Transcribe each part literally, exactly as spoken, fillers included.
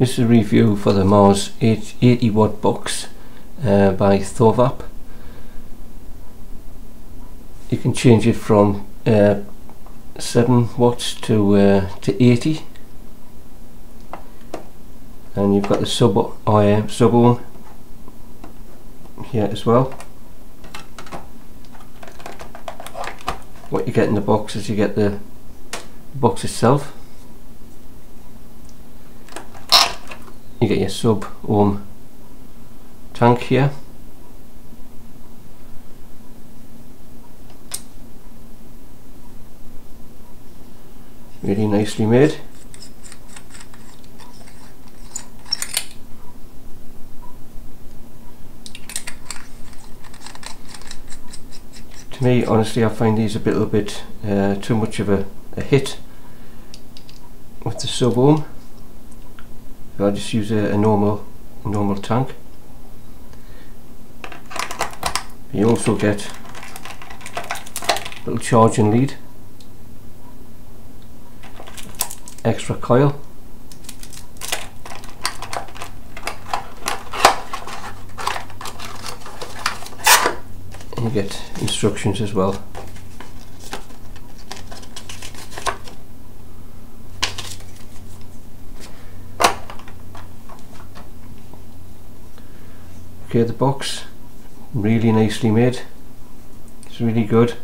This is a review for the Mars eighty watt box uh, by Thorvap. You can change it from uh, seven watts to, uh, to eighty. And you've got the sub, uh, sub ohm here as well. What you get in the box is you get the box itself. You get your sub ohm tank here. Really nicely made. To me, honestly, I find these a little bit uh, too much of a, a hit with the sub ohm. I'll just use a, a normal normal tank. You also get a little charging lead, extra coil, and you get instructions as well. Okay, the box, really nicely made. It's really good.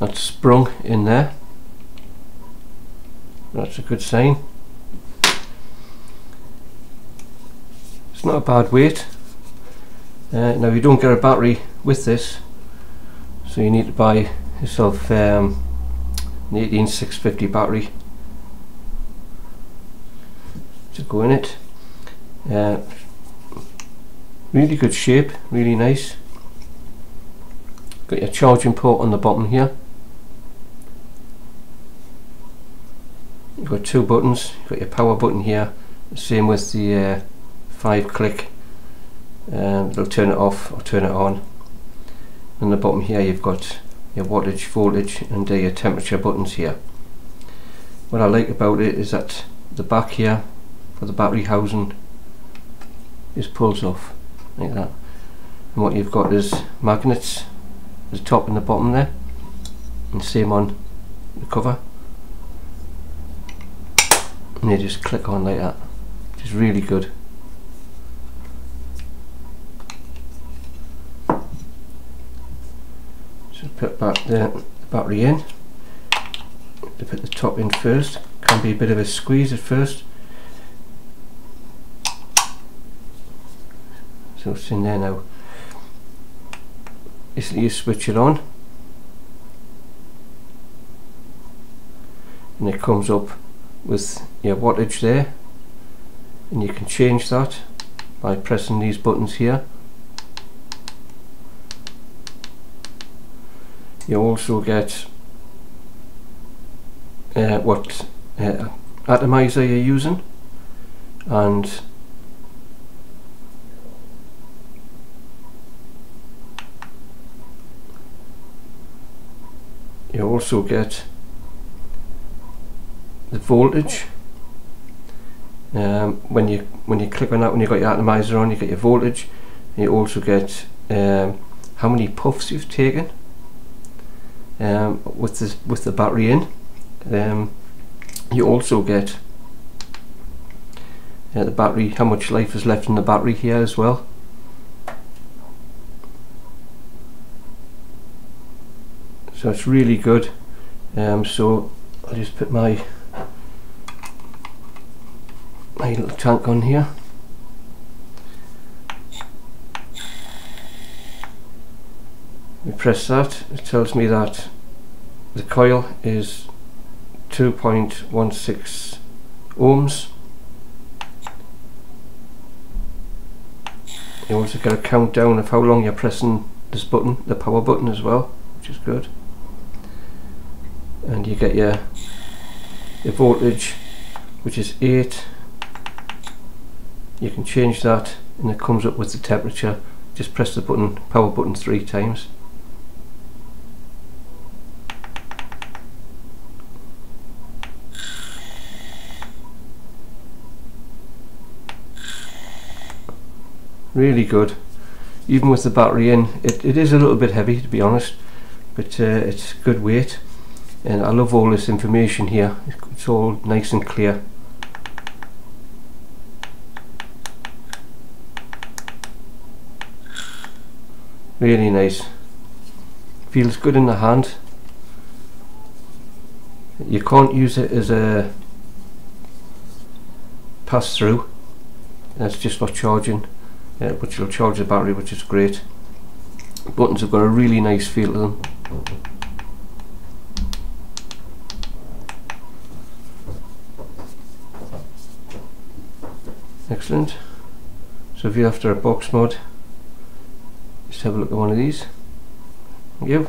That's sprung in there. That's a good sign. It's not a bad weight. Uh, now you don't get a battery with this, so you need to buy yourself um, an eighteen six fifty battery to go in it. Uh, really good shape, really nice. Got your charging port on the bottom here. You've got two buttons. You've got your power button here. Same with the uh, five click. Um, it'll turn it off or turn it on. On the bottom here, you've got your wattage, voltage, and uh, your temperature buttons here. What I like about it is that the back here, for the battery housing, is pulls off like that, and what you've got is magnets, the top and the bottom there, and same on the cover, and they just click on like that, which is really good. So put back the battery in. To put the top in first, can be a bit of a squeeze at first. So it's in there now. Basically, you switch it on, and it comes up with your wattage there, and you can change that by pressing these buttons here. You also get Uh, what uh, atomizer you're using, and you also get the voltage. Um, when you when you click on that, when you got your atomizer on, you get your voltage. And you also get um, how many puffs you've taken um, with this with the battery in. Um, you also get uh, the battery, how much life is left in the battery here as well. So it's really good. Um, so I'll just put my my little tank on here. We press that, it tells me that the coil is two point one six ohms. You also get a countdown of how long you're pressing this button, the power button as well, which is good. And you get your, your voltage, which is eight. You can change that, and it comes up with the temperature. Just press the button, power button, three times. really good, even with the battery in. It, it is a little bit heavy, to be honest, but uh, it's good weight, and I love all this information here. It's all nice and clear. Really nice. Feels good in the hand. You can't use it as a pass through. That's just not charging, uh, which will charge the battery, which is great. The buttons have got a really nice feel to them. Excellent. So if you're after a box mod, just have a look at one of these. Thank you.